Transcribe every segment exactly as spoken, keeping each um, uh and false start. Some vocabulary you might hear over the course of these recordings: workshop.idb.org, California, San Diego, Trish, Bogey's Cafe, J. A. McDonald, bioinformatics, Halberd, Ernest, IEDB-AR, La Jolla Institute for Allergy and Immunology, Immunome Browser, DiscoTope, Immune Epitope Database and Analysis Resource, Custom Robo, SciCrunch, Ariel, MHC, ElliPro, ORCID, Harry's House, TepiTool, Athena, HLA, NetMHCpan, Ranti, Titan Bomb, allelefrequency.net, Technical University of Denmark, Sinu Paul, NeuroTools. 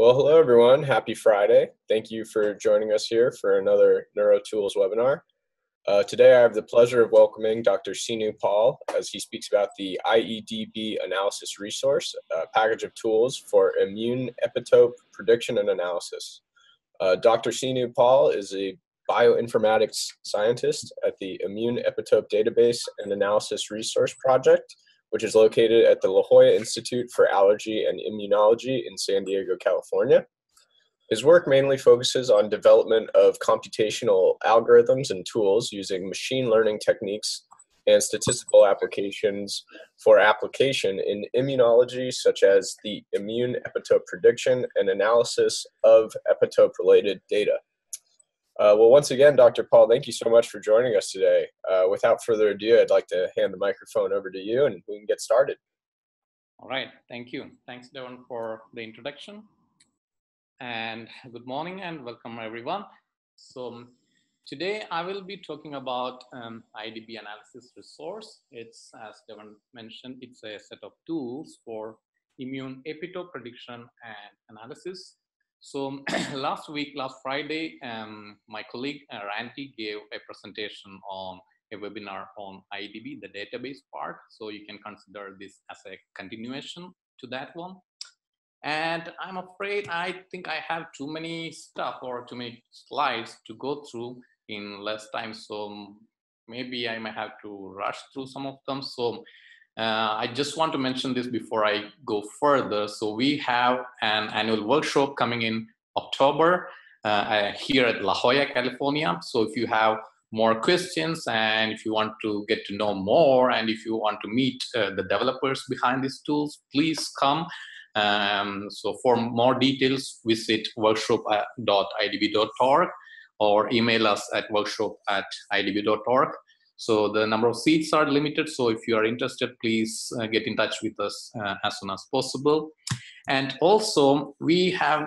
Well, hello everyone. Happy Friday. Thank you for joining us here for another NeuroTools webinar. Uh, today I have the pleasure of welcoming Doctor Sinu Paul as he speaks about the I E D B Analysis Resource, a package of tools for immune epitope prediction and analysis. Uh, Doctor Sinu Paul is a bioinformatics scientist at the Immune Epitope Database and Analysis Resource Project, which is located at the La Jolla Institute for Allergy and Immunology in San Diego, California. His work mainly focuses on development of computational algorithms and tools using machine learning techniques and statistical applications for application in immunology, such as the immune epitope prediction and analysis of epitope-related data. Uh, well, once again, Doctor Paul, thank you so much for joining us today. Uh, without further ado, I'd like to hand the microphone over to you and we can get started. All right, thank you. Thanks, Devon, for the introduction. And good morning and welcome, everyone. So today I will be talking about um, I D B analysis resource. It's, as Devon mentioned, it's a set of tools for immune epitope prediction and analysis. So last week, last Friday, um, my colleague uh, Ranti gave a presentation on a webinar on I D B, the database part. So you can consider this as a continuation to that one. And I'm afraid I think I have too many stuff or too many slides to go through in less time. So maybe I may have to rush through some of them. So Uh, I just want to mention this before I go further. So we have an annual workshop coming in October uh, here at La Jolla, California. So if you have more questions and if you want to get to know more and if you want to meet uh, the developers behind these tools, please come. Um, so for more details, visit workshop dot I D B dot org or email us at workshop at I D B dot org. So the number of seats are limited. So if you are interested, please uh, get in touch with us uh, as soon as possible. And also we have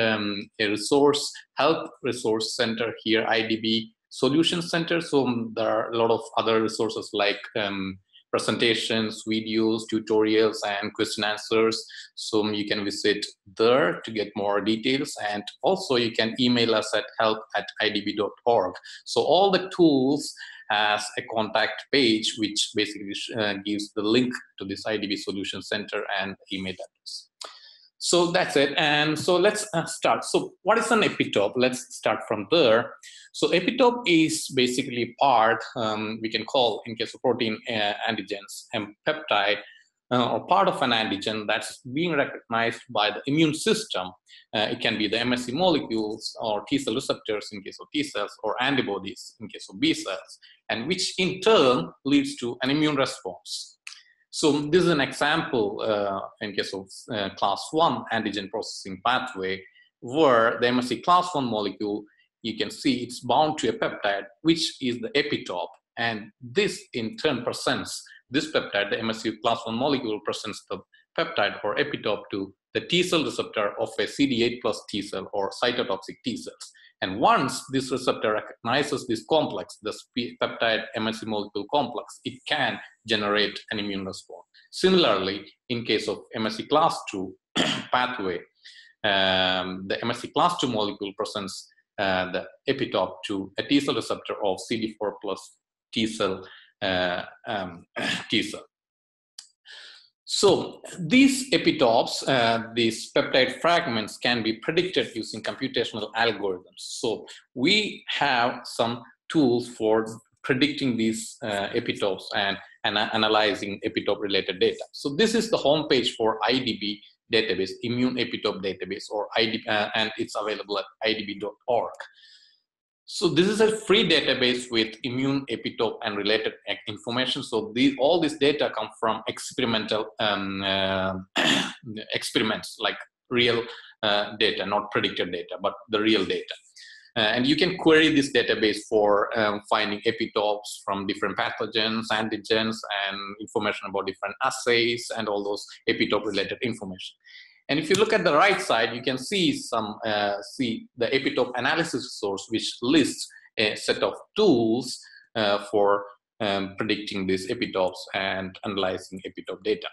um, a resource, help resource center here, I D B Solution Center. So there are a lot of other resources like um, presentations, videos, tutorials, and question answers. So you can visit there to get more details. And also you can email us at help at I D B dot org. So all the tools has a contact page, which basically uh, gives the link to this I D B Solution Center and email address. So that's it. And so let's uh, start. So what is an epitope? Let's start from there. So epitope is basically part, um, we can call in case of protein uh, antigens and peptide, uh, or part of an antigen that's being recognized by the immune system. Uh, it can be the M H C molecules or T cell receptors in case of T cells or antibodies in case of B cells, and which in turn leads to an immune response. So this is an example uh, in case of uh, class one antigen processing pathway, where the M H C class one molecule, you can see it's bound to a peptide, which is the epitope. And this in turn presents this peptide, the M H C class one molecule presents the peptide or epitope to the T cell receptor of a C D eight plus T cell or cytotoxic T cells. And once this receptor recognizes this complex, this peptide M H C molecule complex, it can generate an immune response. Similarly, in case of M H C class two pathway, um, the M H C class two molecule presents uh, the epitope to a T cell receptor of C D four plus T cell, uh, um, T cell. So these epitopes, uh, these peptide fragments can be predicted using computational algorithms. So we have some tools for predicting these uh, epitopes and, and analyzing epitope-related data. So this is the homepage for I D B database, Immune Epitope Database, or I D B, uh, and it's available at I D B dot org. So this is a free database with immune epitope and related information. So these, all this data come from experimental um, uh, experiments, like real uh, data, not predicted data, but the real data. Uh, and you can query this database for um, finding epitopes from different pathogens, antigens, and information about different assays and all those epitope-related information. And if you look at the right side, you can see some uh, see the epitope analysis resource, which lists a set of tools uh, for um, predicting these epitopes and analyzing epitope data.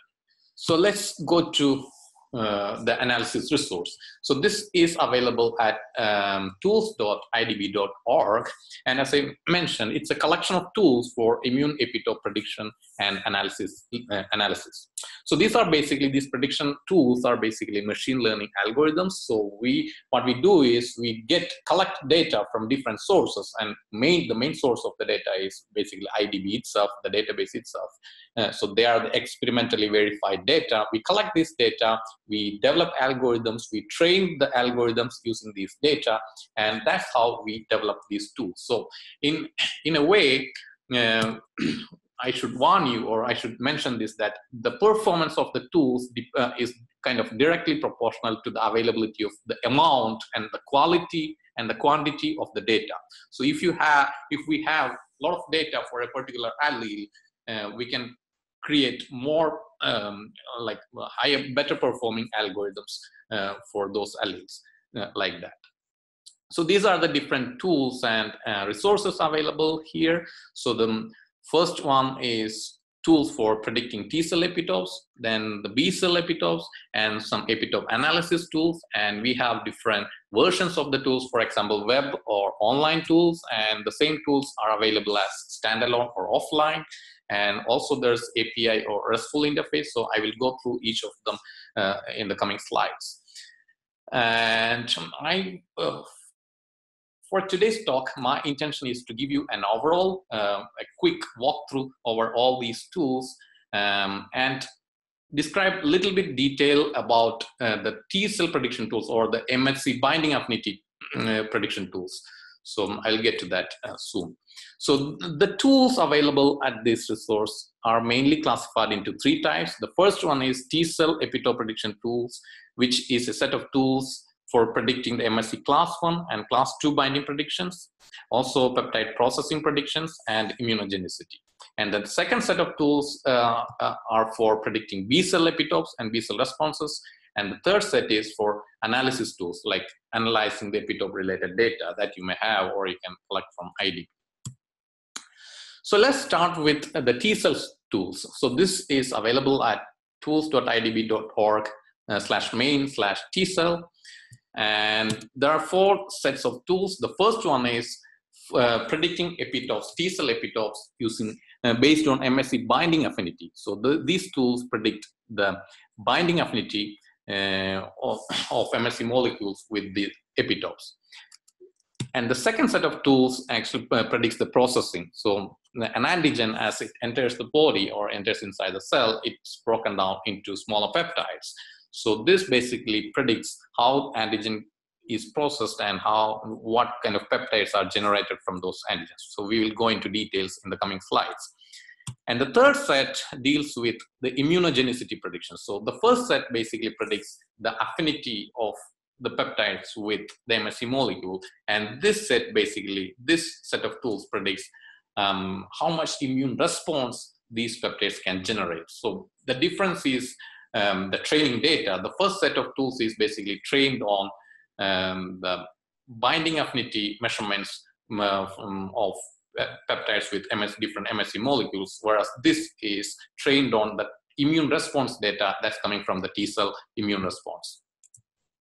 So let's go to uh, the analysis resource. So this is available at um, tools dot I D B dot org. And as I mentioned, it's a collection of tools for immune epitope prediction and analysis. Uh, analysis. So these are basically, these prediction tools are basically machine learning algorithms. So we, what we do is we get, collect data from different sources, and main, the main source of the data is basically I D B itself, the database itself. Uh, so they are the experimentally verified data. We collect this data, we develop algorithms, we train the algorithms using these data, and that's how we develop these tools. So in, in a way, uh, I should warn you, or I should mention this, that the performance of the tools uh, is kind of directly proportional to the availability of the amount and the quality and the quantity of the data. So if you have, if we have a lot of data for a particular allele, uh, we can create more um, like higher, better performing algorithms uh, for those alleles uh, like that. So these are the different tools and uh, resources available here. So the first one is tools for predicting T-cell epitopes, then the B-cell epitopes, and some epitope analysis tools. And we have different versions of the tools, for example, web or online tools. And the same tools are available as standalone or offline. And also there's A P I or RESTful interface. So I will go through each of them uh, in the coming slides. And I... Uh, For today's talk, my intention is to give you an overall, uh, a quick walkthrough over all these tools um, and describe a little bit detail about uh, the T-cell prediction tools or the M H C binding affinity uh, prediction tools. So I'll get to that uh, soon. So the tools available at this resource are mainly classified into three types. The first one is T-cell epitope prediction tools, which is a set of tools for predicting the M H C class one and class two binding predictions, also peptide processing predictions and immunogenicity. And the second set of tools uh, are for predicting B-cell epitopes and B-cell responses. And the third set is for analysis tools, like analyzing the epitope-related data that you may have or you can collect from I D. So let's start with the T-cell tools. So this is available at tools dot I D B dot org uh, slash main slash T-cell. And there are four sets of tools. The first one is uh, predicting epitopes, T-cell epitopes, using uh, based on M H C binding affinity. So the, these tools predict the binding affinity uh, of, of M H C molecules with the epitopes. And the second set of tools actually uh, predicts the processing. So an antigen, as it enters the body or enters inside the cell, it's broken down into smaller peptides. So this basically predicts how antigen is processed and how, what kind of peptides are generated from those antigens. So we will go into details in the coming slides. And the third set deals with the immunogenicity prediction. So the first set basically predicts the affinity of the peptides with the M H C molecule. And this set basically, this set of tools predicts um, how much immune response these peptides can generate. So the difference is Um, the training data. The first set of tools is basically trained on um, the binding affinity measurements uh, from, of uh, peptides with M S, different M H C molecules, whereas this is trained on the immune response data that's coming from the T-cell immune response.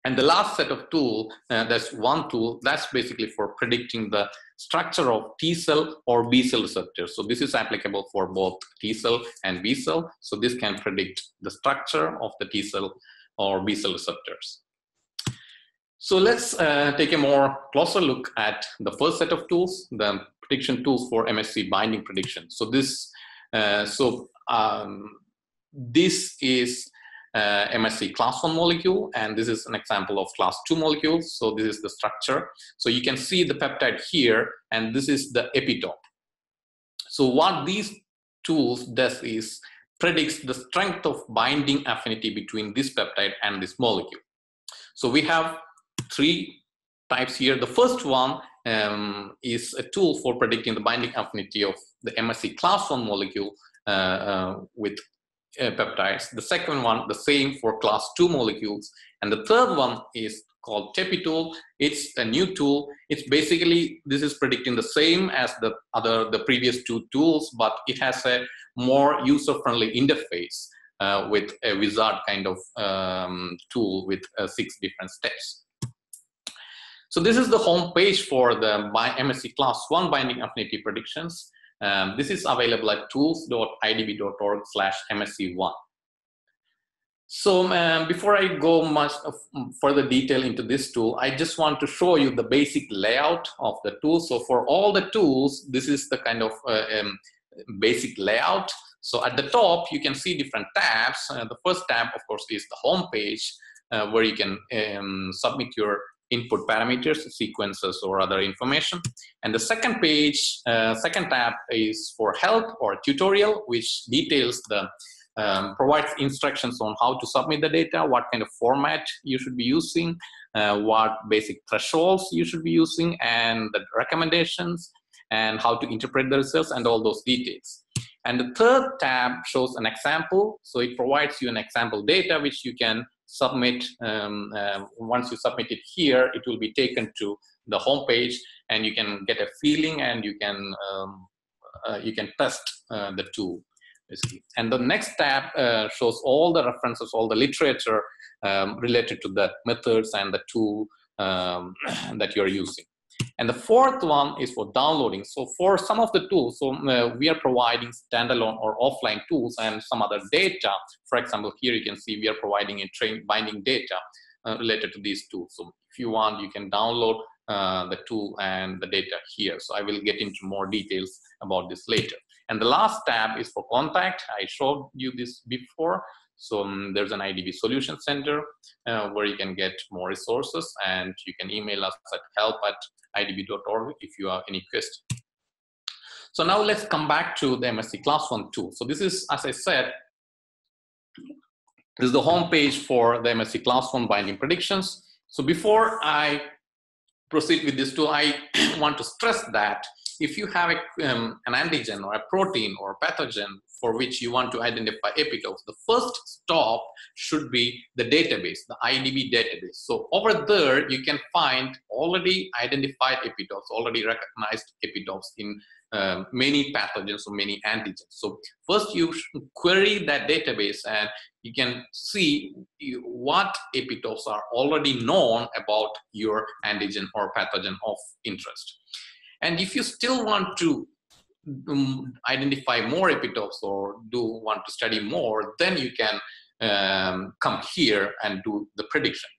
And the last set of tool, uh, that's one tool, that's basically for predicting the structure of T-cell or B-cell receptors. So this is applicable for both T-cell and B-cell. So this can predict the structure of the T-cell or B-cell receptors. So let's uh, take a more closer look at the first set of tools, the prediction tools for M H C binding prediction. So this, uh, so um, this is... Uh, M H C class one molecule, and this is an example of class two molecules. So this is the structure. So you can see the peptide here, and this is the epitope. So what these tools does is predicts the strength of binding affinity between this peptide and this molecule. So we have three types here. The first one um, is a tool for predicting the binding affinity of the M H C class one molecule uh, uh, with Uh, peptides. The second one, the same for class two molecules. And the third one is called TepiTool. It's a new tool. It's basically, this is predicting the same as the other, the previous two tools, but it has a more user-friendly interface. uh, with a wizard kind of um, tool with uh, six different steps. So this is the home page for the M H C class one binding affinity predictions. Um, this is available at tools dot I D B dot org slash M H C one. So um, before I go much of further detail into this tool, I just want to show you the basic layout of the tool. So for all the tools, this is the kind of uh, um, basic layout. So at the top, you can see different tabs. Uh, the first tab, of course, is the home page uh, where you can um, submit your input parameters, sequences, or other information. And the second page, uh, second tab is for help or tutorial, which details the Um, provides instructions on how to submit the data, what kind of format you should be using, uh, what basic thresholds you should be using, and the recommendations, and how to interpret the results, and all those details. And the third tab shows an example. So it provides you an example data which you can submit. Um, uh, once you submit it here, it will be taken to the homepage, and you can get a feeling, and you can, um, uh, you can test uh, the tool. And the next tab uh, shows all the references, all the literature um, related to the methods and the tool um, that you're using. And the fourth one is for downloading. So for some of the tools, so uh, we are providing standalone or offline tools and some other data. For example, here you can see we are providing a train binding data uh, related to these tools. So if you want, you can download uh, the tool and the data here. So I will get into more details about this later. And the last tab is for contact. I showed you this before. So um, there's an I D B Solution Center uh, where you can get more resources, and you can email us at help at I D B dot org if you have any questions. So now let's come back to the M H C Class one tool. So this is, as I said, this is the homepage for the M H C Class one binding predictions. So before I proceed with this tool, I want to stress that if you have a, um, an antigen or a protein or a pathogen for which you want to identify epitopes, the first stop should be the database, the I D B database. So over there, you can find already identified epitopes, already recognized epitopes in uh, many pathogens or many antigens. So first you should query that database, and you can see what epitopes are already known about your antigen or pathogen of interest. And if you still want to um, identify more epitopes or do want to study more, then you can um, come here and do the prediction.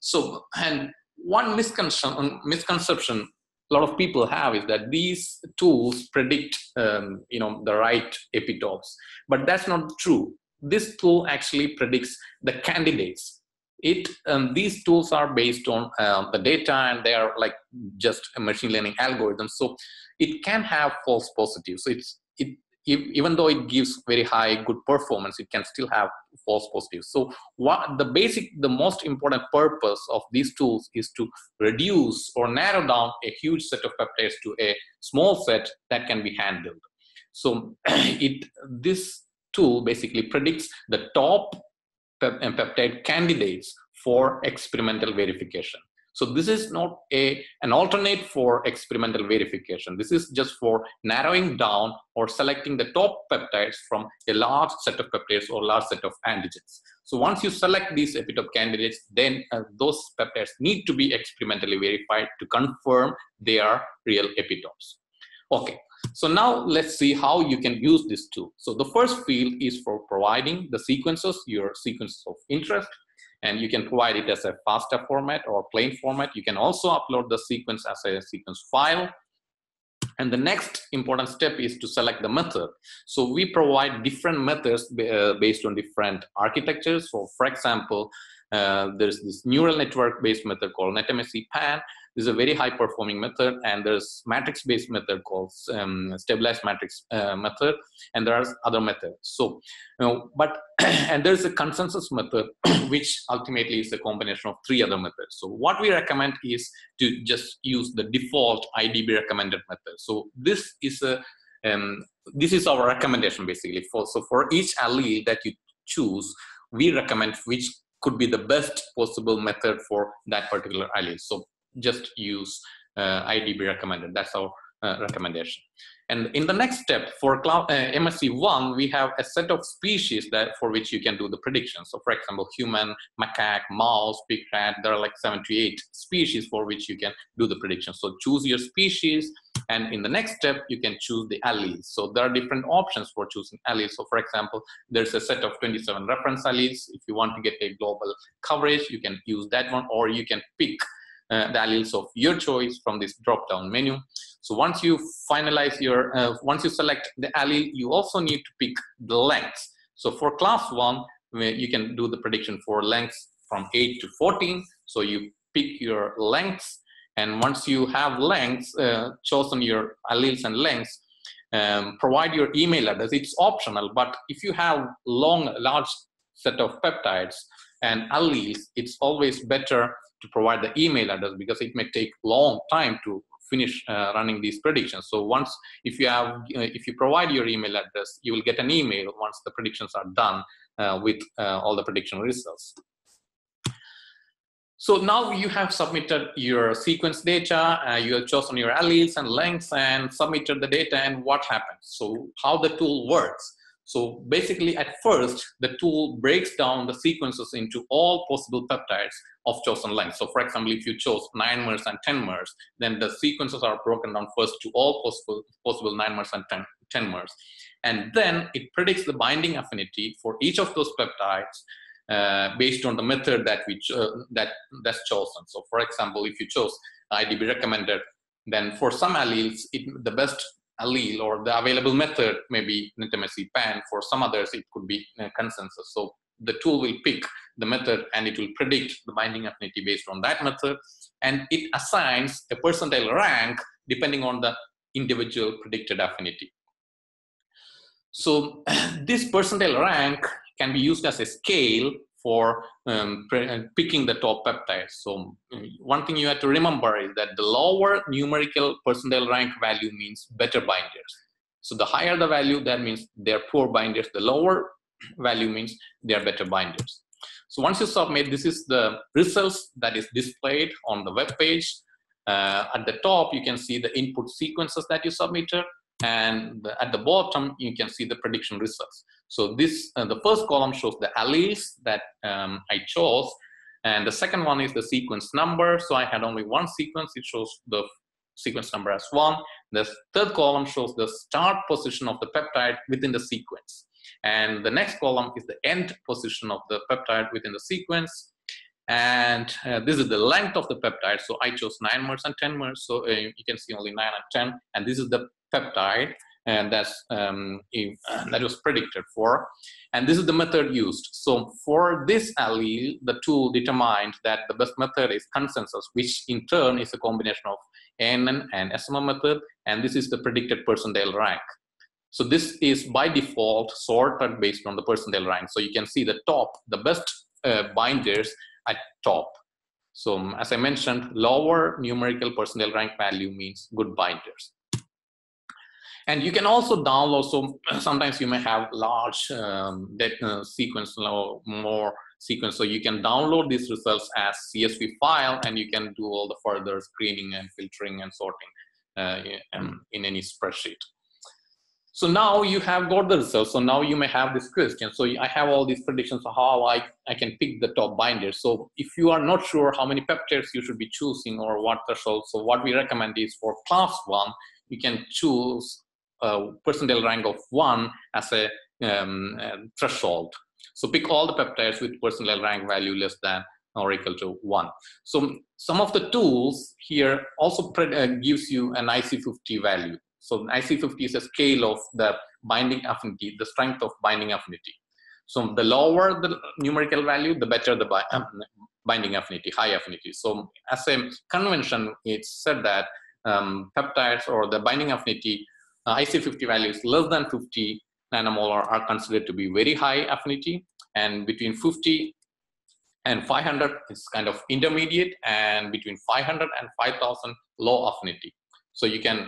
So, and one misconception, misconception a lot of people have is that these tools predict um, you know, the right epitopes, but that's not true. This tool actually predicts the candidates. It, um, these tools are based on uh, the data, and they are like just a machine learning algorithm. So it can have false positives. So it's, it, if, even though it gives very high good performance, it can still have false positives. So what the basic, the most important purpose of these tools is to reduce or narrow down a huge set of peptides to a small set that can be handled. So it, this tool basically predicts the top and peptide candidates for experimental verification. So this is not a, an alternate for experimental verification. This is just for narrowing down or selecting the top peptides from a large set of peptides or large set of antigens. So once you select these epitope candidates, then uh, those peptides need to be experimentally verified to confirm they are real epitopes. Okay, so now let's see how you can use this tool. So the first field is for providing the sequences, your sequences of interest, and you can provide it as a FASTA format or plain format. You can also upload the sequence as a sequence file. And the next important step is to select the method. So we provide different methods based on different architectures. So for example, uh, there's this neural network-based method called NetMHCpan. This is a very high-performing method, and there's matrix-based method called um, stabilized matrix uh, method, and there are other methods. So, you know, but and there's a consensus method, which ultimately is a combination of three other methods. So, what we recommend is to just use the default I D B recommended method. So, this is a um, this is our recommendation basically. For so for each allele that you choose, we recommend which could be the best possible method for that particular allele. So just use uh, I D B recommended. That's our uh, recommendation. And in the next step for cloud, uh, M H C one, we have a set of species that for which you can do the predictions. So for example, human, macaque, mouse, big rat, there are like seventy-eight species for which you can do the prediction. So choose your species, and in the next step, you can choose the alleles. So there are different options for choosing alleles. So for example, there's a set of twenty-seven reference alleles. If you want to get a global coverage, you can use that one, or you can pick Uh, the alleles of your choice from this drop-down menu. So once you finalize your, uh, once you select the allele, you also need to pick the length. So for class one, you can do the prediction for lengths from eight to fourteen. So you pick your lengths, and once you have lengths, uh, chosen your alleles and lengths, um, provide your email address. It's optional, but if you have long, large set of peptides and alleles, it's always better to provide the email address, because it may take long time to finish uh, running these predictions. So once, if you have, uh, if you provide your email address, you will get an email once the predictions are done uh, with uh, all the prediction results. So now you have submitted your sequence data, uh, you have chosen your alleles and lengths and submitted the data, and what happens? So how the tool works. So basically, at first, the tool breaks down the sequences into all possible peptides of chosen length. So for example, if you chose nine mers and ten mers, then the sequences are broken down first to all possible, possible nine mers and ten mers. And then it predicts the binding affinity for each of those peptides uh, based on the method that we uh, that that's chosen. So for example, if you chose I D B recommended, then for some alleles, it, the best allele or the available method may be NetMHCpan. For some others, it could be consensus. So the tool will pick the method and it will predict the binding affinity based on that method. And it assigns a percentile rank depending on the individual predicted affinity. So this percentile rank can be used as a scale for um, picking the top peptides. So one thing you have to remember is that the lower numerical percentile rank value means better binders. So the higher the value, that means they're poor binders. The lower value means they're better binders. So once you submit, this is the results that is displayed on the web page. Uh, at the top, you can see the input sequences that you submitted. And at the bottom, you can see the prediction results. So this, uh, the first column shows the alleles that um, I chose. And the second one is the sequence number. So I had only one sequence. It shows the sequence number as one. The third column shows the start position of the peptide within the sequence. And the next column is the end position of the peptide within the sequence. And uh, this is the length of the peptide. So I chose nine mers and ten mers. So uh, you can see only nine and ten. And this is the peptide, and that's um, if, uh, that was predicted for, and this is the method used. So for this allele, the tool determined that the best method is consensus, which in turn is a combination of N N and S M M method, and this is the predicted percentile rank. So this is by default sorted based on the percentile rank. So you can see the top, the best uh, binders at top. So um, as I mentioned, lower numerical percentile rank value means good binders. And you can also download, so sometimes you may have large um, data sequence, more sequence, so you can download these results as C S V file, and you can do all the further screening and filtering and sorting uh, in, in any spreadsheet. So now you have got the results. So now you may have this question. So I have all these predictions of how I, I can pick the top binders. So if you are not sure how many peptides you should be choosing or what threshold, so what we recommend is for class one, you can choose Uh, percentile rank of one as a um, uh, threshold. So pick all the peptides with percentile rank value less than or equal to one. So some of the tools here also uh, gives you an I C fifty value. So I C fifty is a scale of the binding affinity, the strength of binding affinity. So the lower the numerical value, the better the bi uh, binding affinity, high affinity. So as a convention, it's said that um, peptides or the binding affinity Uh, I C fifty values less than fifty nanomolar are considered to be very high affinity, and between fifty and five hundred is kind of intermediate, and between five hundred and five thousand low affinity. So you can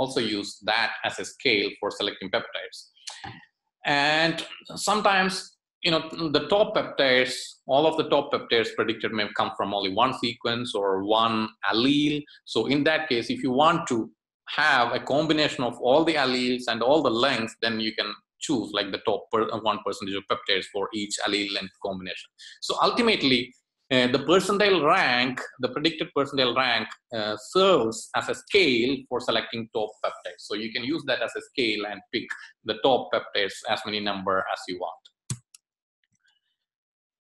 also use that as a scale for selecting peptides. And sometimes, you know, the top peptides, all of the top peptides predicted may come from only one sequence or one allele. So in that case, if you want to have a combination of all the alleles and all the lengths, then you can choose like the top per one percentage of peptides for each allele length combination. So ultimately, uh, the percentile rank, the predicted percentile rank uh, serves as a scale for selecting top peptides. So you can use that as a scale and pick the top peptides, as many number as you want.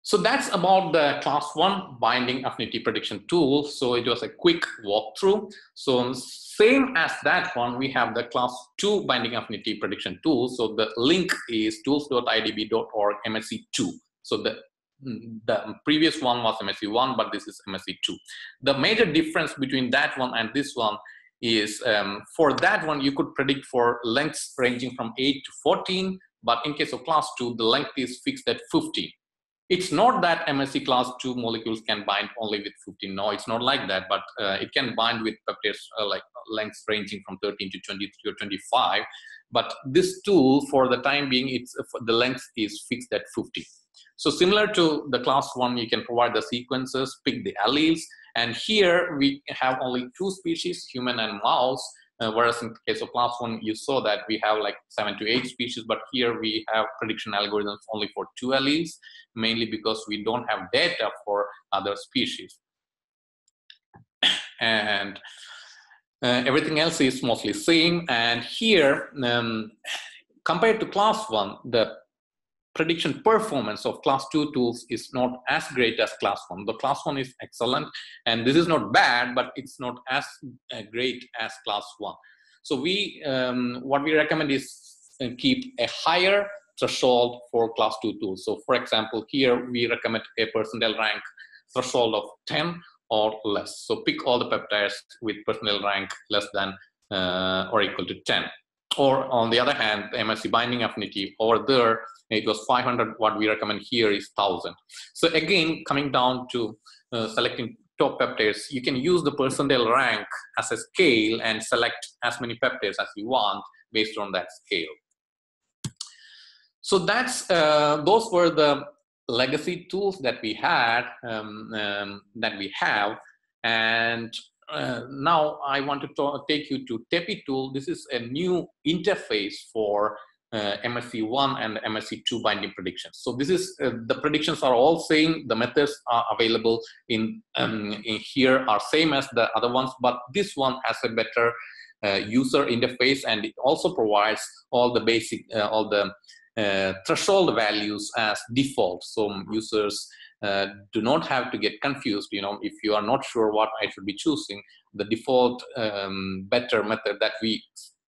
So that's about the class one binding affinity prediction tool. So it was a quick walkthrough. So same as that one, we have the class two binding affinity prediction tool. So the link is tools dot I D B dot org M H C two. So the, the previous one was M H C one, but this is M H C two. The major difference between that one and this one is um, for that one, you could predict for lengths ranging from eight to fourteen, but in case of class two, the length is fixed at fifteen. It's not that M H C class two molecules can bind only with fifteen. No, it's not like that, but uh, it can bind with peptides uh, like lengths ranging from thirteen to twenty-three or twenty-five. But this tool, for the time being, it's uh, the length is fixed at fifty. So similar to the class one, you can provide the sequences, pick the alleles, and here we have only two species, human and mouse. Uh, whereas in case of class one, you saw that we have like seven to eight species, but here we have prediction algorithms only for two alleles, mainly because we don't have data for other species. And uh, everything else is mostly same. And here, um, compared to class one, the prediction performance of class two tools is not as great as class one. The class one is excellent, and this is not bad, but it's not as great as class one. So we, um, what we recommend is keep a higher threshold for class two tools. So for example, here we recommend a percentile rank threshold of ten or less. So pick all the peptides with percentile rank less than uh, or equal to ten. Or on the other hand, the M H C binding affinity, over there, it was five hundred. What we recommend here is one thousand. So again, coming down to uh, selecting top peptides, you can use the percentile rank as a scale and select as many peptides as you want based on that scale. So that's uh, those were the legacy tools that we had, um, um, that we have. And Uh, now I want to talk, take you to TepiTool. This is a new interface for uh, M H C one and M H C two binding predictions. So this is uh, the predictions are all same. The methods are available in, um, in here are same as the other ones, but this one has a better uh, user interface, and it also provides all the basic uh, all the uh, threshold values as default. So users Uh, do not have to get confused. You know, if you are not sure what I should be choosing, the default um, better method that we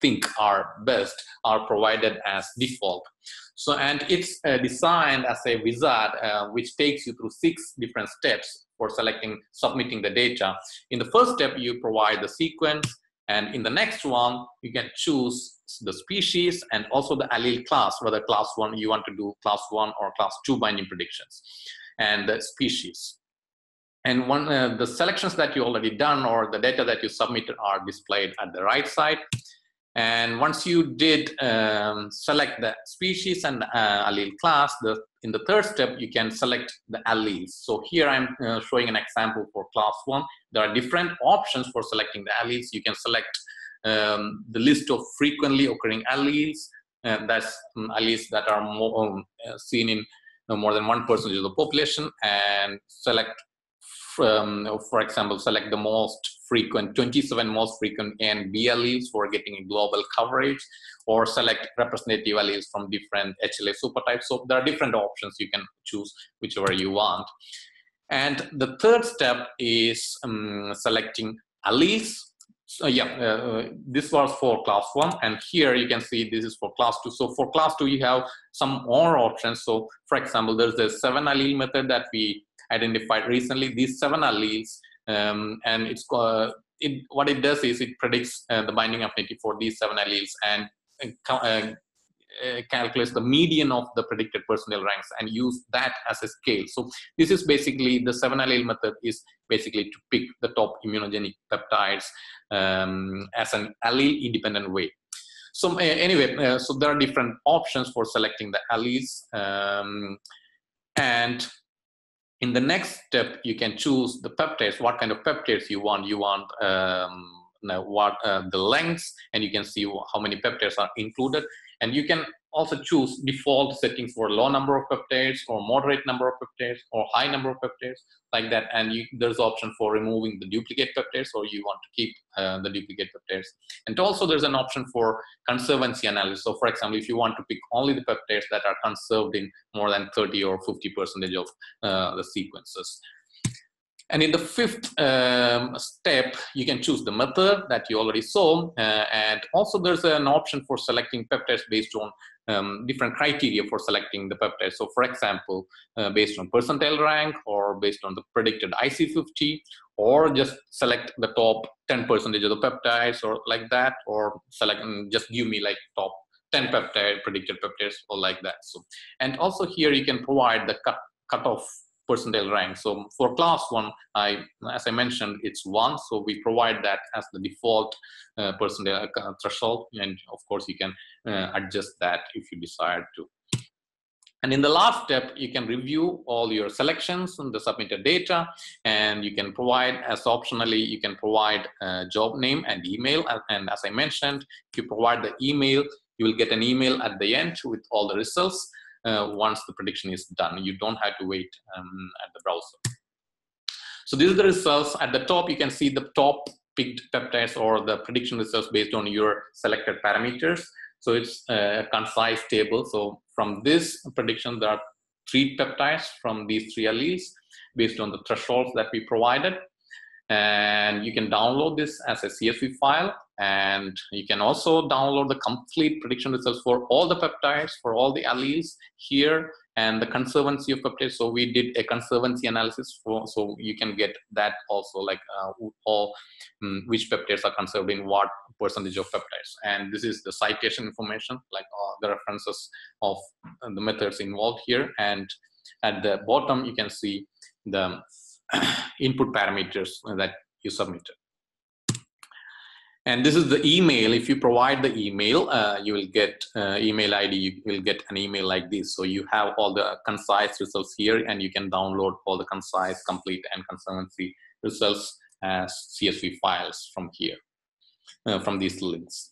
think are best are provided as default. So, and it's uh, designed as a wizard uh, which takes you through six different steps for selecting, submitting the data. In the first step, you provide the sequence, and in the next one, you can choose the species and also the allele class, whether class one you want to do class one or class two binding predictions, and the species. And one, uh, the selections that you already done or the data that you submitted are displayed at the right side. And once you did um, select the species and uh, allele class, the, in the third step, you can select the alleles. So here I'm uh, showing an example for class one. There are different options for selecting the alleles. You can select um, the list of frequently occurring alleles, uh, that's um, alleles that are more um, seen in more than one percentage of the population, and select, um, for example, select the most frequent, twenty-seven most frequent A and B alleles for getting a global coverage, or select representative alleles from different H L A supertypes. So there are different options. You can choose whichever you want. And the third step is um, selecting alleles. So yeah, uh, this was for class one, and here you can see this is for class two. So for class two, you have some more options. So for example, there's the seven allele method that we identified recently. These seven alleles, um, and it's uh, it, what it does is it predicts uh, the binding affinity for these seven alleles and uh, uh, calculates the median of the predicted percentile ranks and use that as a scale. So this is basically the seven allele method is basically to pick the top immunogenic peptides um, as an allele independent way. So uh, anyway, uh, so there are different options for selecting the alleles, um, and in the next step you can choose the peptides. What kind of peptides you want? You want um, know, what uh, the lengths, and you can see how many peptides are included. And you can also choose default settings for low number of peptides or moderate number of peptides or high number of peptides like that. And you, there's option for removing the duplicate peptides, or you want to keep uh, the duplicate peptides. And also there's an option for conservancy analysis. So for example, if you want to pick only the peptides that are conserved in more than thirty or fifty percent of uh, the sequences. And in the fifth um, step, you can choose the method that you already saw. Uh, and also there's an option for selecting peptides based on um, different criteria for selecting the peptides. So for example, uh, based on percentile rank, or based on the predicted I C fifty, or just select the top ten percent of the peptides, or like that, or select, just give me like top ten peptide predicted peptides, or like that. So, and also here you can provide the cut, cutoff percentile rank. So for class one, I, as I mentioned, it's one. So we provide that as the default uh, percentile threshold. And of course, you can uh, adjust that if you decide to. And in the last step, you can review all your selections and the submitted data, and you can provide, as optionally, you can provide a job name and email. And as I mentioned, if you provide the email, you will get an email at the end with all the results. Uh, once the prediction is done, you don't have to wait um, at the browser. So these are the results. At the top, you can see the top picked peptides or the prediction results based on your selected parameters. So it's a concise table. So from this prediction, there are three peptides from these three alleles based on the thresholds that we provided. And you can download this as a C S V file. And you can also download the complete prediction results for all the peptides, for all the alleles here, and the conservancy of peptides. So we did a conservancy analysis, for, so you can get that also, like uh, all um, which peptides are conserved in what percentage of peptides. And this is the citation information, like all the references of the methods involved here. And at the bottom, you can see the input parameters that you submitted. And this is the email. If you provide the email, uh, you will get uh, email I D. You will get an email like this. So you have all the concise results here, and you can download all the concise, complete, and conservancy results as C S V files from here, uh, from these links.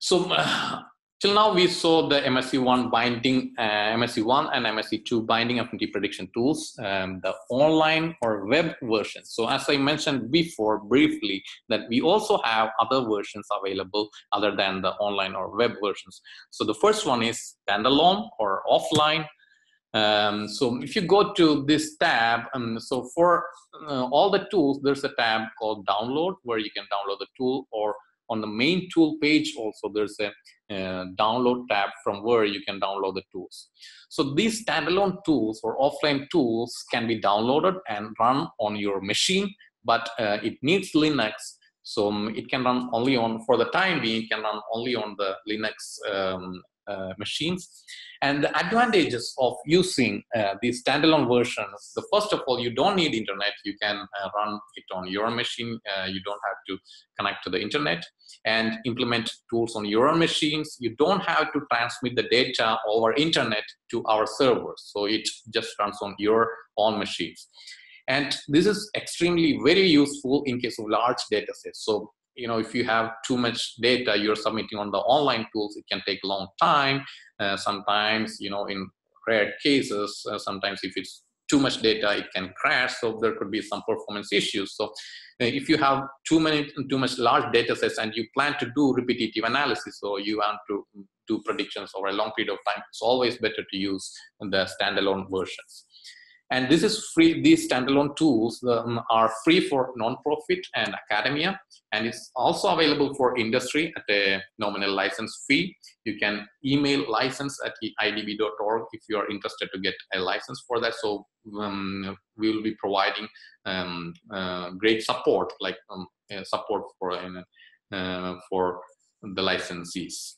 So uh, till now, we saw the M H C one binding, uh, M H C one and M H C two binding affinity prediction tools, um, the online or web version. So as I mentioned before briefly, that we also have other versions available other than the online or web versions. So the first one is standalone or offline. Um, so if you go to this tab, um, so for uh, all the tools, there's a tab called download, where you can download the tool, or on the main tool page also there's a uh, download tab from where you can download the tools. So these standalone tools or offline tools can be downloaded and run on your machine, but uh, it needs Linux. So it can run only on, for the time being, it can run only on the Linux um, uh, machines. And the advantages of using uh, these standalone versions, the first of all, you don't need internet. You can uh, run it on your machine. Uh, you don't have to connect to the internet and implement tools on your own machines. You don't have to transmit the data over internet to our servers. So it just runs on your own machines. And this is extremely very useful in case of large data sets. So, you know, if you have too much data you're submitting on the online tools, it can take a long time. Uh, sometimes, you know, in rare cases, uh, sometimes if it's too much data, it can crash. So there could be some performance issues. So uh, if you have too many, too much large data sets and you plan to do repetitive analysis, or you want to do predictions over a long period of time, it's always better to use the standalone versions. And this is free. These standalone tools um, are free for nonprofit and academia, and it's also available for industry at a nominal license fee. You can email license at I D B dot org if you are interested to get a license for that. So um, we will be providing um, uh, great support, like um, uh, support for uh, for the licensees.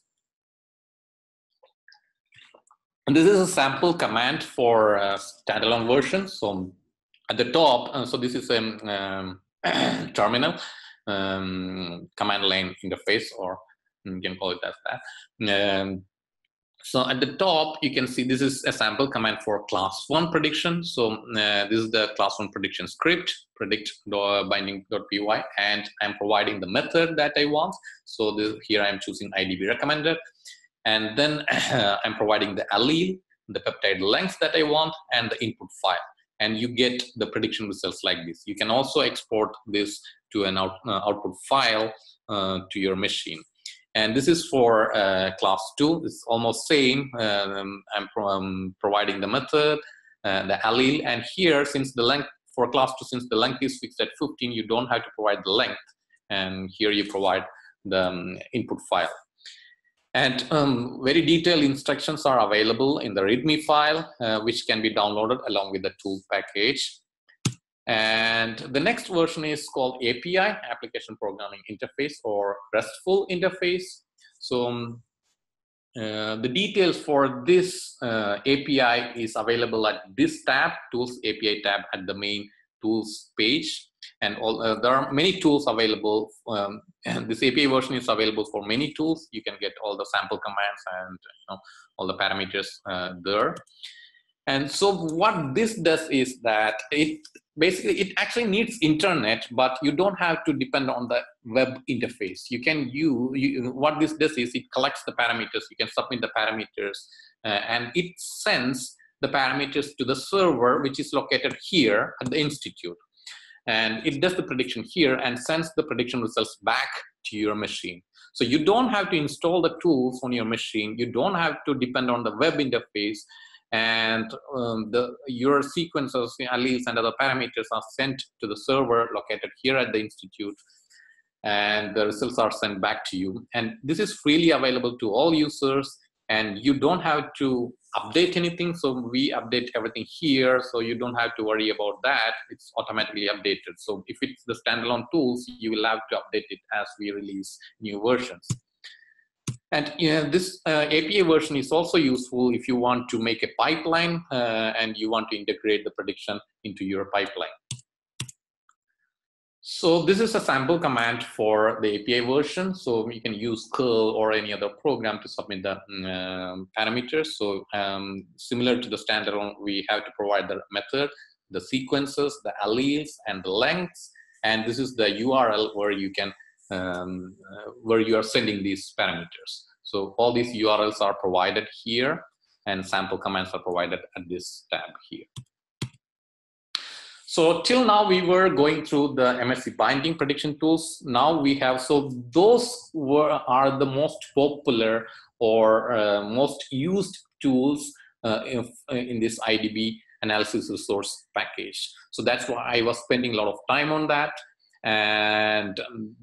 And this is a sample command for uh, standalone versions. So at the top, uh, so this is a um, terminal um, command line interface, or you can call it as that. Um, So at the top, you can see this is a sample command for class one prediction. So uh, this is the class one prediction script, predict binding.py, and I'm providing the method that I want. So this, here I'm choosing I D B recommender, and then uh, I'm providing the allele, the peptide length that I want, and the input file. And you get the prediction results like this. You can also export this to an out, uh, output file uh, to your machine. And this is for uh, class two. It's almost same. Um, I'm pro um, providing the method, uh, the allele, and here, since the length for class two, since the length is fixed at fifteen, you don't have to provide the length. And here you provide the um, input file. And um, very detailed instructions are available in the README file, uh, which can be downloaded along with the tool package. And the next version is called A P I, Application Programming Interface, or RESTful interface. So um, uh, the details for this uh, A P I is available at this tab, Tools A P I tab at the main Tools page. And all, uh, there are many tools available. Um, and this A P I version is available for many tools. You can get all the sample commands and you know, all the parameters uh, there. And so what this does is that it basically, it actually needs internet, but you don't have to depend on the web interface. You can use, you, what this does is it collects the parameters, you can submit the parameters, uh, and it sends the parameters to the server, which is located here at the institute. And it does the prediction here and sends the prediction results back to your machine. So you don't have to install the tools on your machine. You don't have to depend on the web interface. And um, the, your sequences, alleles, and other parameters are sent to the server located here at the institute. And the results are sent back to you. And this is freely available to all users. And you don't have to update anything. So we update everything here. So you don't have to worry about that. It's automatically updated. So if it's the standalone tools, you will have to update it as we release new versions. And yeah, this uh, A P I version is also useful if you want to make a pipeline uh, and you want to integrate the prediction into your pipeline. So this is a sample command for the A P I version. So you can use curl or any other program to submit the um, parameters. So um, similar to the standalone, we have to provide the method, the sequences, the alleles, and the lengths. And this is the U R L where you can Um, uh, where you are sending these parameters. So all these U R Ls are provided here, and sample commands are provided at this tab here. So till now we were going through the M H C binding prediction tools. Now we have, so those were, are the most popular or uh, most used tools uh, in, in this I D B analysis resource package. So that's why I was spending a lot of time on that. And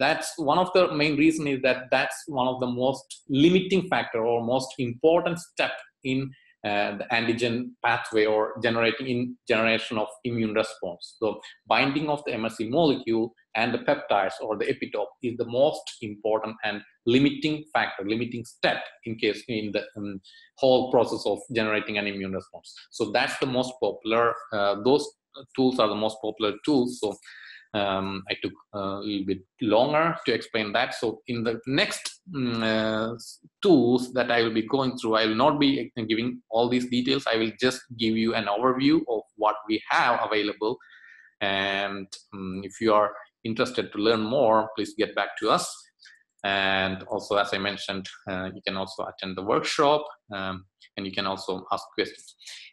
that's one of the main reasons is that that's one of the most limiting factor or most important step in uh, the antigen pathway or generating in generation of immune response. So binding of the M H C molecule and the peptides or the epitope is the most important and limiting factor, limiting step in case in the um, whole process of generating an immune response. So that's the most popular, uh, those tools are the most popular tools. So Um, I took a little bit longer to explain that. So in the next um, uh, tools that I will be going through, I will not be giving all these details. I will just give you an overview of what we have available. And um, if you are interested to learn more, please get back to us. And also, as I mentioned, uh, you can also attend the workshop um, and you can also ask questions.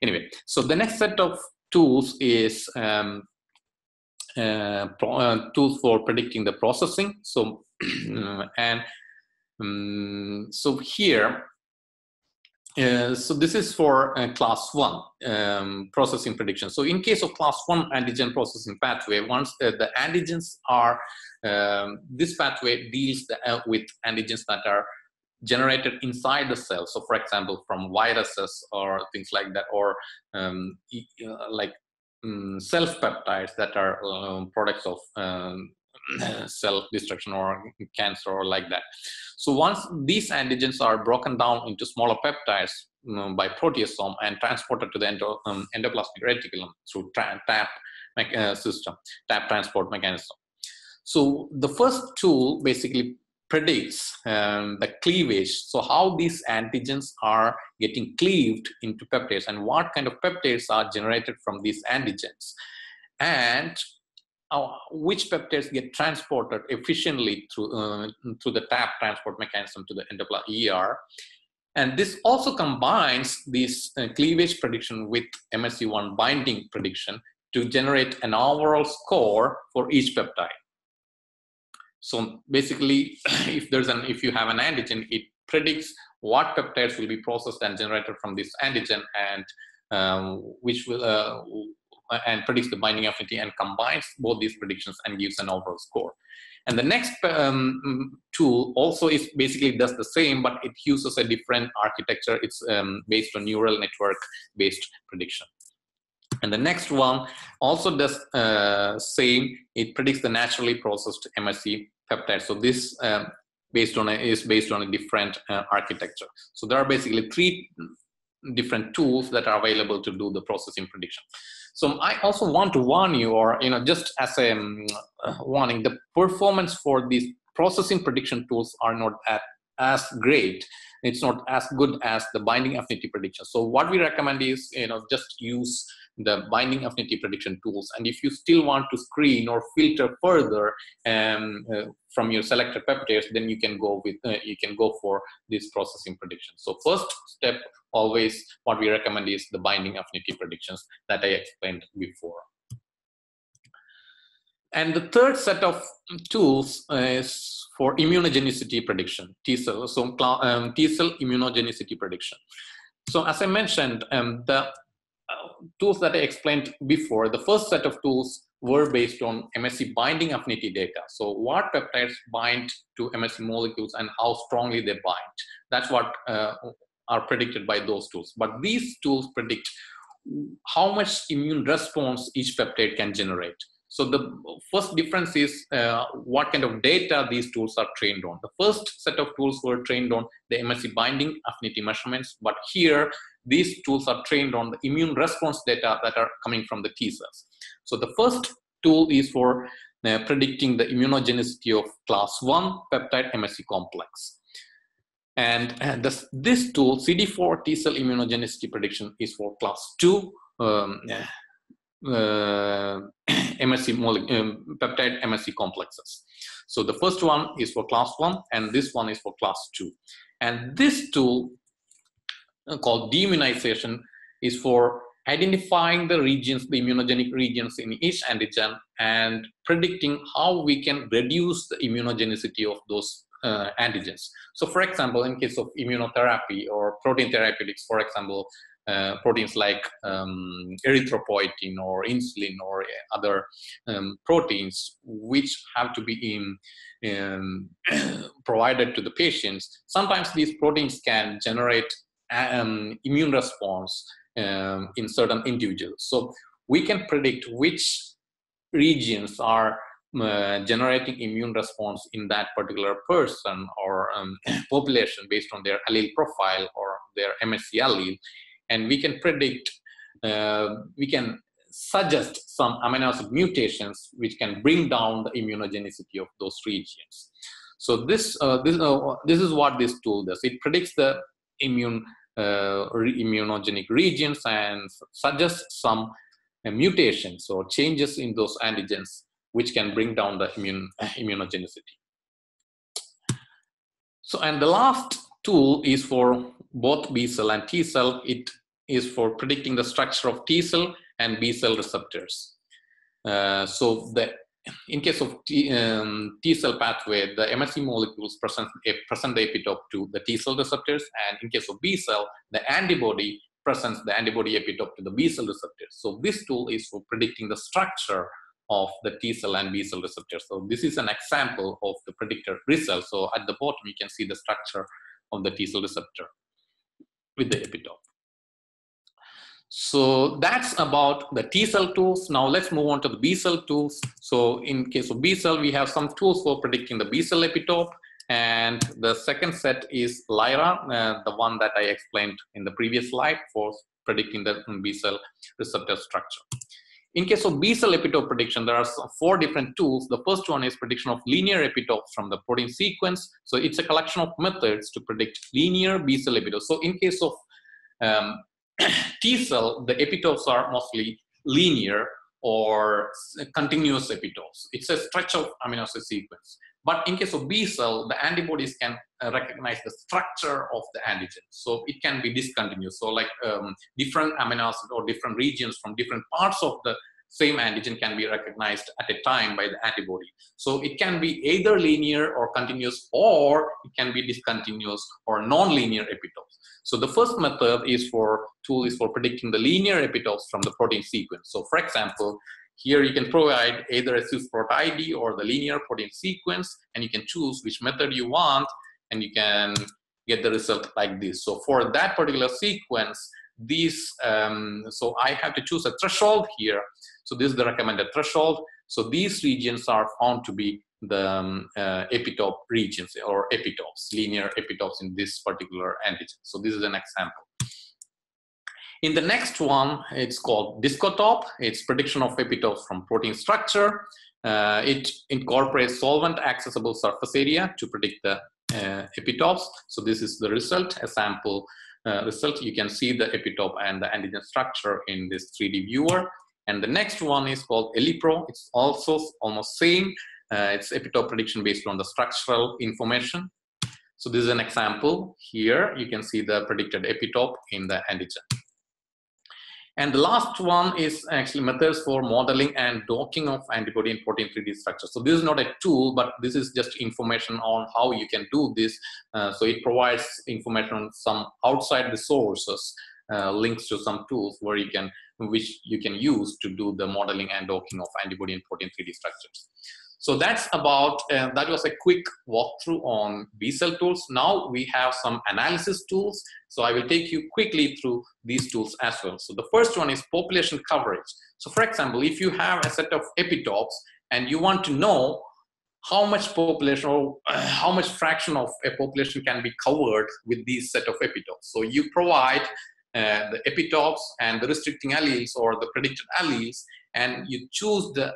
Anyway, so the next set of tools is um, Uh, pro, uh, tools for predicting the processing. So and um, so here, uh, so this is for uh, class one um, processing prediction. So in case of class one antigen processing pathway, once uh, the antigens are, um, this pathway deals the, uh, with antigens that are generated inside the cell. So for example, from viruses or things like that, or um, like Um, self-peptides that are um, products of um, cell destruction or cancer or like that. So once these antigens are broken down into smaller peptides um, by proteasome and transported to the endo, um, endoplasmic reticulum through TAP uh, system, TAP transport mechanism. So the first tool basically predicts um, the cleavage. So how these antigens are getting cleaved into peptides and what kind of peptides are generated from these antigens, and uh, which peptides get transported efficiently through, uh, through the T A P transport mechanism to the E R. And this also combines this uh, cleavage prediction with M H C one binding prediction to generate an overall score for each peptide. So basically, if there's an if you have an antigen, it predicts what peptides will be processed and generated from this antigen, and um, which will uh, and predicts the binding affinity, and combines both these predictions and gives an overall score. And the next um, tool also is basically does the same, but it uses a different architecture. It's um, based on neural network based prediction. And the next one also does uh, same. It predicts the naturally processed M H C peptide. So this uh, based on a, is based on a different uh, architecture. So there are basically three different tools that are available to do the processing prediction. So I also want to warn you, or you know, just as a um, uh, warning, the performance for these processing prediction tools are not at as great. It's not as good as the binding affinity prediction. So what we recommend is, you know, just use the binding affinity prediction tools. And if you still want to screen or filter further um, uh, from your selected peptides, then you can go with uh, you can go for this processing prediction. So first step, always what we recommend is the binding affinity predictions that I explained before. And the third set of tools is for immunogenicity prediction, T cell. So um, T cell immunogenicity prediction. So as I mentioned, um, the tools that I explained before, the first set of tools were based on M H C binding affinity data. So what peptides bind to M H C molecules and how strongly they bind. That's what uh, are predicted by those tools. But these tools predict how much immune response each peptide can generate. So the first difference is uh, what kind of data these tools are trained on. The first set of tools were trained on the M H C binding affinity measurements, but here these tools are trained on the immune response data that are coming from the T cells. So the first tool is for uh, predicting the immunogenicity of class one peptide M H C complex. And uh, this, this tool, C D four T cell immunogenicity prediction, is for class two um, uh, M H C um, peptide M H C complexes. So the first one is for class one, and this one is for class two. And this tool, called deimmunization, is for identifying the regions, the immunogenic regions in each antigen, and predicting how we can reduce the immunogenicity of those uh, antigens. So for example, in case of immunotherapy or protein therapeutics, for example, uh, proteins like um, erythropoietin or insulin or other um, proteins which have to be in, in provided to the patients, sometimes these proteins can generate Um, immune response um, in certain individuals. So we can predict which regions are uh, generating immune response in that particular person or um, population based on their allele profile or their M H C allele, and we can predict, uh, we can suggest some amino acid mutations which can bring down the immunogenicity of those regions. So this uh, this uh, this is what this tool does. It predicts the immune uh, immunogenic regions and suggests some uh, mutations or changes in those antigens which can bring down the immune uh, immunogenicity. So, and the last tool is for both B cell and T cell. It is for predicting the structure of T cell and B cell receptors. Uh, so the in case of T, um, T cell pathway, the M H C molecules present, present the epitope to the T cell receptors, and in case of B cell, the antibody presents the antibody epitope to the B cell receptors. So this tool is for predicting the structure of the T cell and B cell receptors. So this is an example of the predictor result. So at the bottom, you can see the structure of the T cell receptor with the epitope. So that's about the T cell tools. Now let's move on to the B cell tools. So in case of B cell, we have some tools for predicting the B cell epitope. And the second set is LYRA, uh, the one that I explained in the previous slide, for predicting the B cell receptor structure. In case of B-cell epitope prediction, there are four different tools. The first one is prediction of linear epitopes from the protein sequence. So it's a collection of methods to predict linear B-cell epitopes. So in case of um, T-cell, the epitopes are mostly linear or continuous epitopes. It's a stretch of amino acid sequence. But in case of B-cell, the antibodies can recognize the structure of the antigen. So it can be discontinuous. So like um, different amino acids or different regions from different parts of the same antigen can be recognized at a time by the antibody. So it can be either linear or continuous, or it can be discontinuous or non-linear epitopes. So the first method is for tool is for predicting the linear epitopes from the protein sequence. So for example, here you can provide either a SysProt I D or the linear protein sequence, and you can choose which method you want, and you can get the result like this. So for that particular sequence, these, um, so I have to choose a threshold here. So this is the recommended threshold. So these regions are found to be the um, uh, epitope regions or epitopes, linear epitopes in this particular antigen. So this is an example. In the next one, it's called DiscoTope. It's prediction of epitopes from protein structure. Uh, it incorporates solvent accessible surface area to predict the uh, epitopes. So this is the result, a sample uh, result. You can see the epitope and the antigen structure in this three D viewer. And the next one is called ElliPro. It's also almost same. Uh, it's epitope prediction based on the structural information. So this is an example. Here you can see the predicted epitope in the antigen. And the last one is actually methods for modeling and docking of antibody and protein three D structure. So this is not a tool, but this is just information on how you can do this. Uh, so it provides information on some outside resources, uh, links to some tools where you can, which you can use to do the modeling and docking of antibody and protein three D structures. So that's about, uh, that was a quick walkthrough on B-cell tools. Now we have some analysis tools. So I will take you quickly through these tools as well. So the first one is population coverage. So for example, if you have a set of epitopes and you want to know how much population or how much fraction of a population can be covered with these set of epitopes. So you provide uh, the epitopes and the restricting alleles or the predicted alleles, and you choose the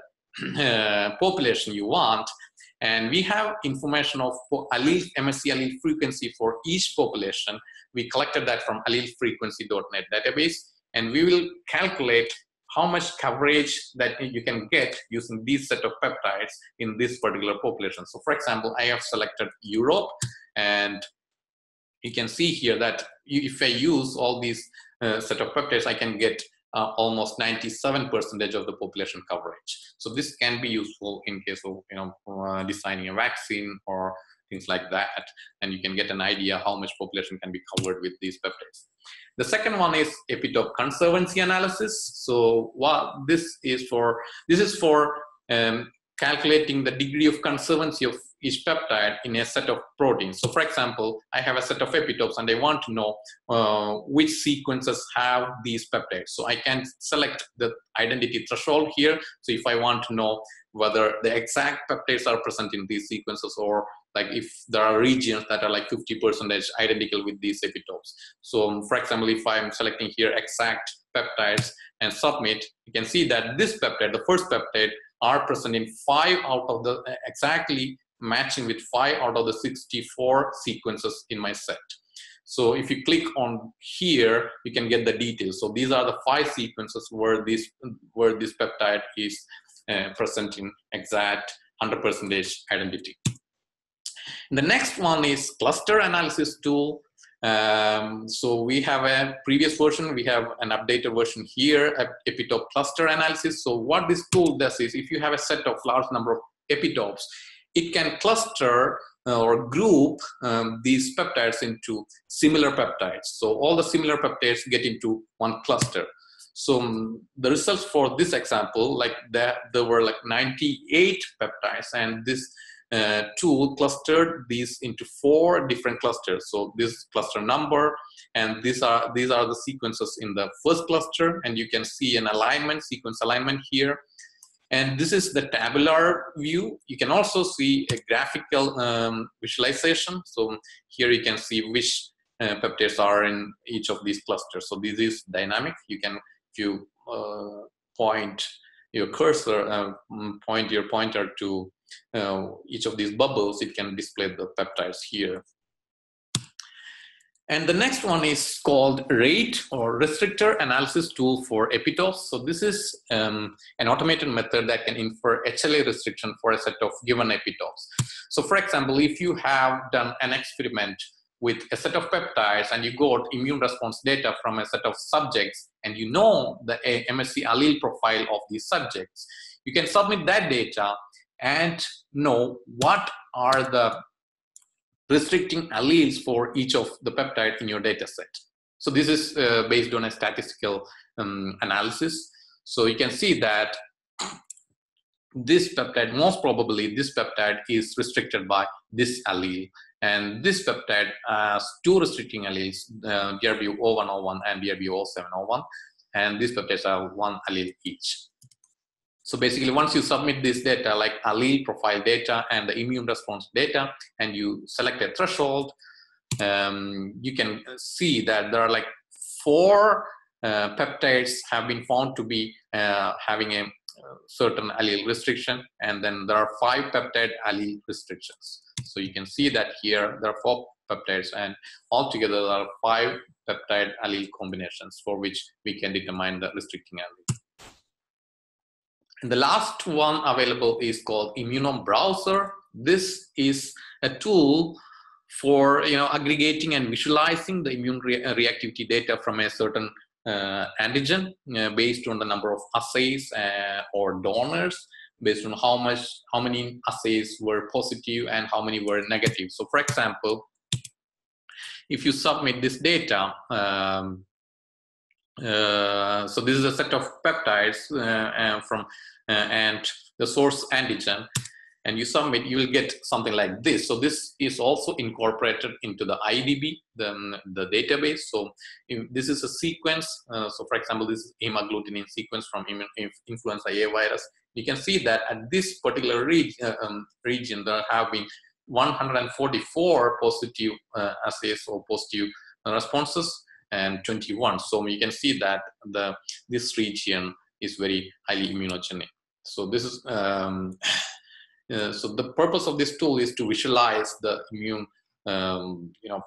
Uh, population you want, and we have information of allele M H C allele frequency for each population. We collected that from allele frequency dot net database, and we will calculate how much coverage that you can get using these set of peptides in this particular population. So for example, I have selected Europe, and you can see here that if I use all these uh, set of peptides, I can get Uh, almost ninety-seven percent of the population coverage. So this can be useful in case of you know uh, designing a vaccine or things like that, and you can get an idea how much population can be covered with these peptides. The second one is epitope conservancy analysis. So what this is for, this is for um, calculating the degree of conservancy of each peptide in a set of proteins. So for example, I have a set of epitopes and I want to know uh, which sequences have these peptides. So I can select the identity threshold here. So if I want to know whether the exact peptides are present in these sequences, or like if there are regions that are like fifty percent identical with these epitopes. So for example, if I'm selecting here exact peptides and submit, you can see that this peptide, the first peptide, are present in five out of the, exactly matching with five out of the sixty-four sequences in my set. So if you click on here, you can get the details. So these are the five sequences where this, where this peptide is uh, present in exact one hundred percent identity. And the next one is cluster analysis tool. Um, so we have a previous version, we have an updated version here, epitope cluster analysis. So what this tool does is, if you have a set of large number of epitopes, it can cluster or group um, these peptides into similar peptides. So all the similar peptides get into one cluster. So um, the results for this example, like that, there were like ninety-eight peptides, and this Uh, tool clustered these into four different clusters. So this cluster number, and these are these are the sequences in the first cluster, and you can see an alignment, sequence alignment here. And this is the tabular view. You can also see a graphical um, visualization. So here you can see which uh, peptides are in each of these clusters. So this is dynamic. You can, if you uh, point your cursor, um, point your pointer to uh, each of these bubbles, it can display the peptides here. And the next one is called RATE, or Restrictor Analysis Tool for Epitopes. So this is um, an automated method that can infer H L A restriction for a set of given epitopes. So for example, if you have done an experiment with a set of peptides and you got immune response data from a set of subjects and you know the M H C allele profile of these subjects, you can submit that data and know what are the restricting alleles for each of the peptides in your data set. So this is uh, based on a statistical um, analysis. So you can see that this peptide, most probably this peptide is restricted by this allele, and this peptide has two restricting alleles, uh, D R B zero one zero one and D R B zero seven zero one, and these peptides have one allele each. So basically, once you submit this data, like allele profile data and the immune response data, and you select a threshold, um, you can see that there are like four uh, peptides have been found to be uh, having a certain allele restriction, and then there are five peptide allele restrictions. So you can see that here there are four peptides, and altogether there are five peptide allele combinations for which we can determine the restricting allele. And the last one available is called Immunome Browser. This is a tool for you know aggregating and visualizing the immune re reactivity data from a certain uh, antigen uh, based on the number of assays uh, or donors, based on how much how many assays were positive and how many were negative. So for example, if you submit this data, um, Uh, so this is a set of peptides uh, and from uh, and the source antigen, and you submit, you will get something like this. So this is also incorporated into the I D B, the, the database. So this is a sequence. Uh, so for example, this is hemagglutinin sequence from influenza A virus. You can see that at this particular reg uh, um, region, there have been one hundred forty-four positive uh, assays or positive responses, and twenty-one. So you can see that the this region is very highly immunogenic. So this is um, uh, so the purpose of this tool is to visualize the immune um, you know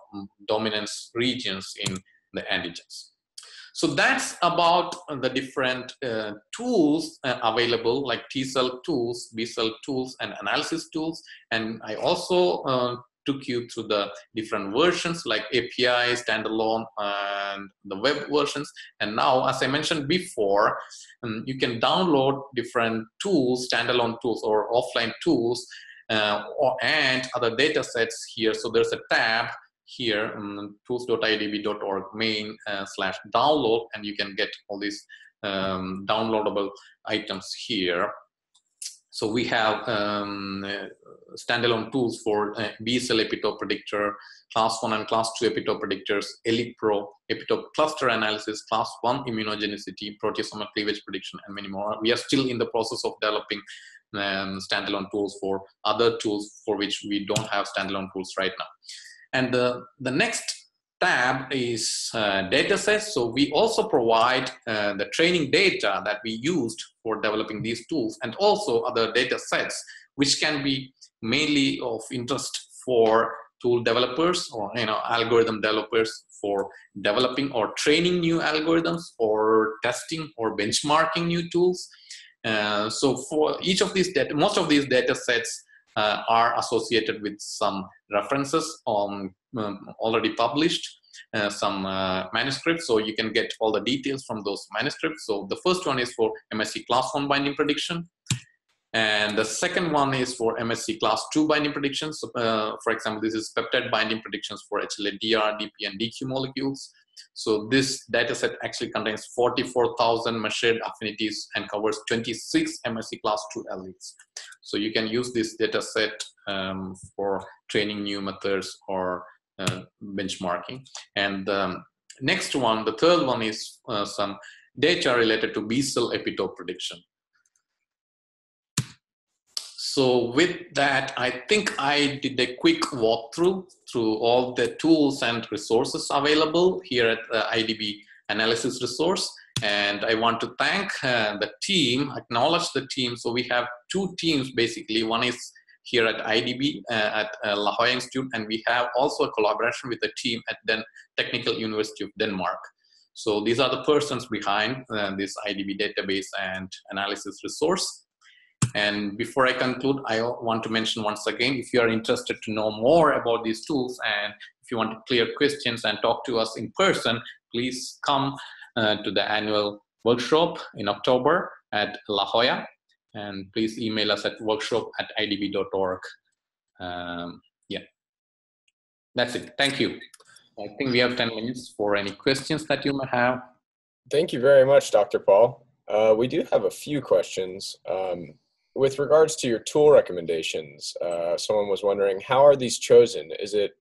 dominance regions in the antigens. So that's about the different uh, tools uh, available, like T cell tools, B cell tools, and analysis tools. And I also uh, took you through the different versions like A P I, standalone, and the web versions. And now, as I mentioned before, um, you can download different tools, standalone tools or offline tools, uh, or, and other data sets here. So there's a tab here, um, tools dot I D B dot org main uh, slash download, and you can get all these um, downloadable items here. So we have um, standalone tools for uh, B-cell epitope predictor, class one and class two epitope predictors, ElliPro, epitope cluster analysis, class one immunogenicity, proteasomal cleavage prediction, and many more. We are still in the process of developing um, standalone tools for other tools for which we don't have standalone tools right now. And the, the next tab is uh, datasets. So we also provide uh, the training data that we used for developing these tools, and also other data sets which can be mainly of interest for tool developers or you know algorithm developers for developing or training new algorithms or testing or benchmarking new tools. Uh, so for each of these data, most of these data sets uh, are associated with some references on um, already published, Uh, some uh, manuscripts, so you can get all the details from those manuscripts. So the first one is for M H C class one binding prediction, and the second one is for M H C class two binding predictions. So, uh, for example, this is peptide binding predictions for H L A D R, D P, and D Q molecules. So this dataset actually contains forty-four thousand measured affinities and covers twenty-six M H C class two alleles. So you can use this dataset um, for training new methods or Uh, benchmarking. And um, next one, the third one is uh, some data related to B-cell epitope prediction. So with that, I think I did a quick walkthrough through all the tools and resources available here at the I D B analysis resource. And I want to thank uh, the team, acknowledge the team. So we have two teams, basically. One is here at I D B uh, at uh, La Jolla Institute, and we have also a collaboration with a team at the Technical University of Denmark. So these are the persons behind uh, this I D B database and analysis resource. And before I conclude, I want to mention once again, if you are interested to know more about these tools, and if you want to clear questions and talk to us in person, please come uh, to the annual workshop in October at La Jolla. And please email us at workshop at I D B dot org. Um, yeah, that's it. Thank you. I think we have ten minutes for any questions that you may have. Thank you very much, Doctor Paul. Uh, we do have a few questions. Um, with regards to your tool recommendations, uh, someone was wondering, how are these chosen? Is it,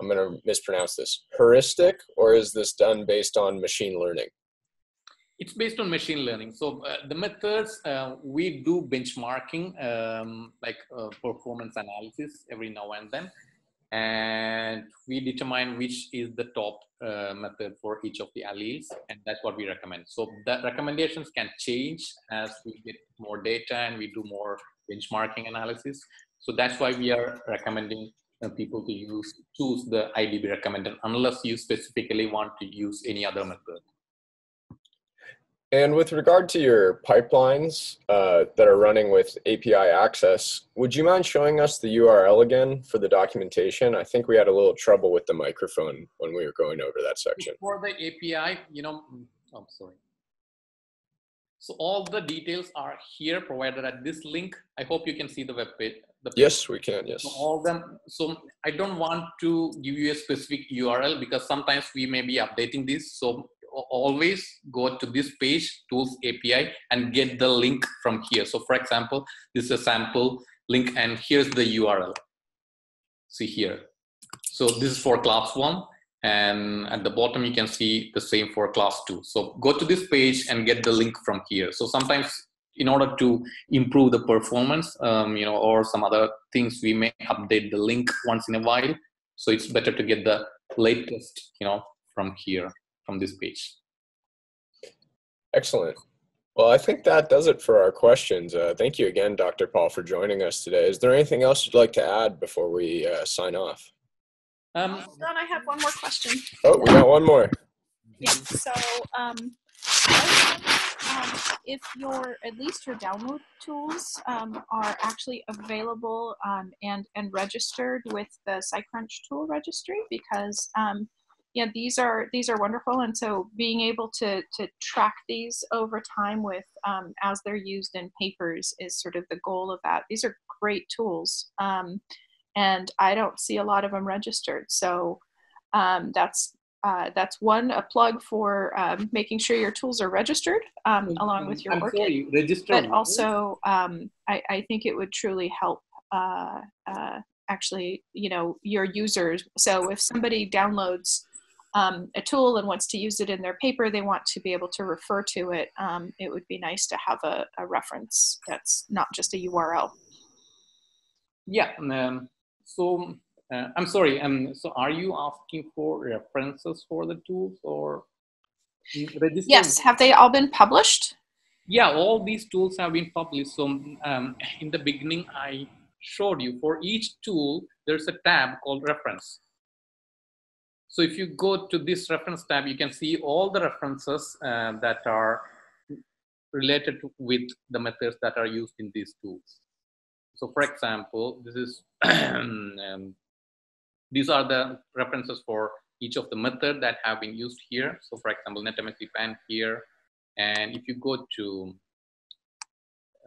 I'm going to mispronounce this, heuristic, or is this done based on machine learning? It's based on machine learning. So uh, the methods, uh, we do benchmarking, um, like uh, performance analysis every now and then. And we determine which is the top uh, method for each of the alleles. And that's what we recommend. So the recommendations can change as we get more data and we do more benchmarking analysis. So that's why we are recommending uh, people to use, choose the I D B recommended, unless you specifically want to use any other method. And with regard to your pipelines uh, that are running with A P I access, would you mind showing us the U R L again for the documentation? I think we had a little trouble with the microphone when we were going over that section. For the A P I, you know, I'm sorry. So all the details are here provided at this link. I hope you can see the web page. The page. Yes, we can. Yes. So all them. So I don't want to give you a specific U R L because sometimes we may be updating this. So always go to this page, tools A P I, and get the link from here. So for example, this is a sample link and here's the U R L. See here. So this is for class one, and at the bottom you can see the same for class two. So go to this page and get the link from here. So sometimes in order to improve the performance, um, you know, or some other things, we may update the link once in a while. So it's better to get the latest, you know, from here. From this page. Excellent. Well, I think that does it for our questions. Uh, thank you again, Doctor Paul, for joining us today. Is there anything else you'd like to add before we uh, sign off? Um, Hold on, I have one more question. Oh, we got one more. Yeah, so um, if your, at least your download tools um, are actually available um, and, and registered with the SciCrunch tool registry, because um, yeah, these are these are wonderful, and so being able to to track these over time with um, as they're used in papers is sort of the goal of that. These are great tools, um, and I don't see a lot of them registered. So um, that's uh, that's one a plug for um, making sure your tools are registered um, along with your ORCID. Register, but also um, I, I think it would truly help. Uh, uh, actually, you know, your users. So if somebody downloads Um, a tool and wants to use it in their paper, they want to be able to refer to it. Um, it would be nice to have a, a reference that's not just a U R L. Yeah, um, so uh, I'm sorry. Um, so are you asking for references for the tools or registers? Yes, have they all been published? Yeah, all these tools have been published. So um, in the beginning, I showed you for each tool, there's a tab called reference. So if you go to this reference tab, you can see all the references uh, that are related to, with the methods that are used in these tools. So for example, this is um, these are the references for each of the methods that have been used here. So for example, NetMHCpan here. And if you go to,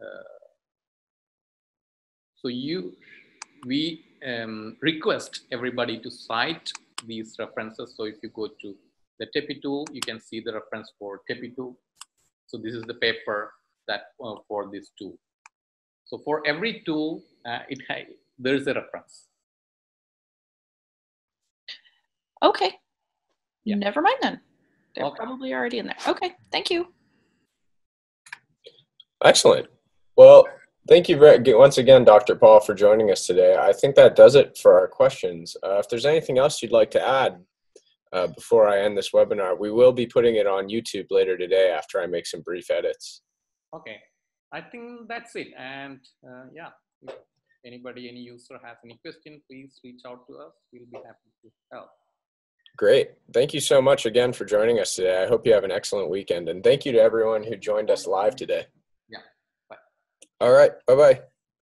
uh, so you, we um, request everybody to cite these references. So if you go to the TepiTool, you can see the reference for TepiTool. So this is the paper that uh, for this tool. So for every tool, uh, it there is a reference. Okay. Yeah. Never mind then. They're okay. Probably already in there. Okay. Thank you. Excellent. Well, thank you very, once again, Doctor Paul, for joining us today. I think that does it for our questions. Uh, if there's anything else you'd like to add, uh, before I end this webinar. We will be putting it on YouTube later today after I make some brief edits. Okay, I think that's it. And uh, yeah, if anybody, any user has any question, please reach out to us. We'll be happy to help. Great. Thank you so much again for joining us today. I hope you have an excellent weekend. And thank you to everyone who joined us live today. Yeah. Bye. All right. Bye-bye.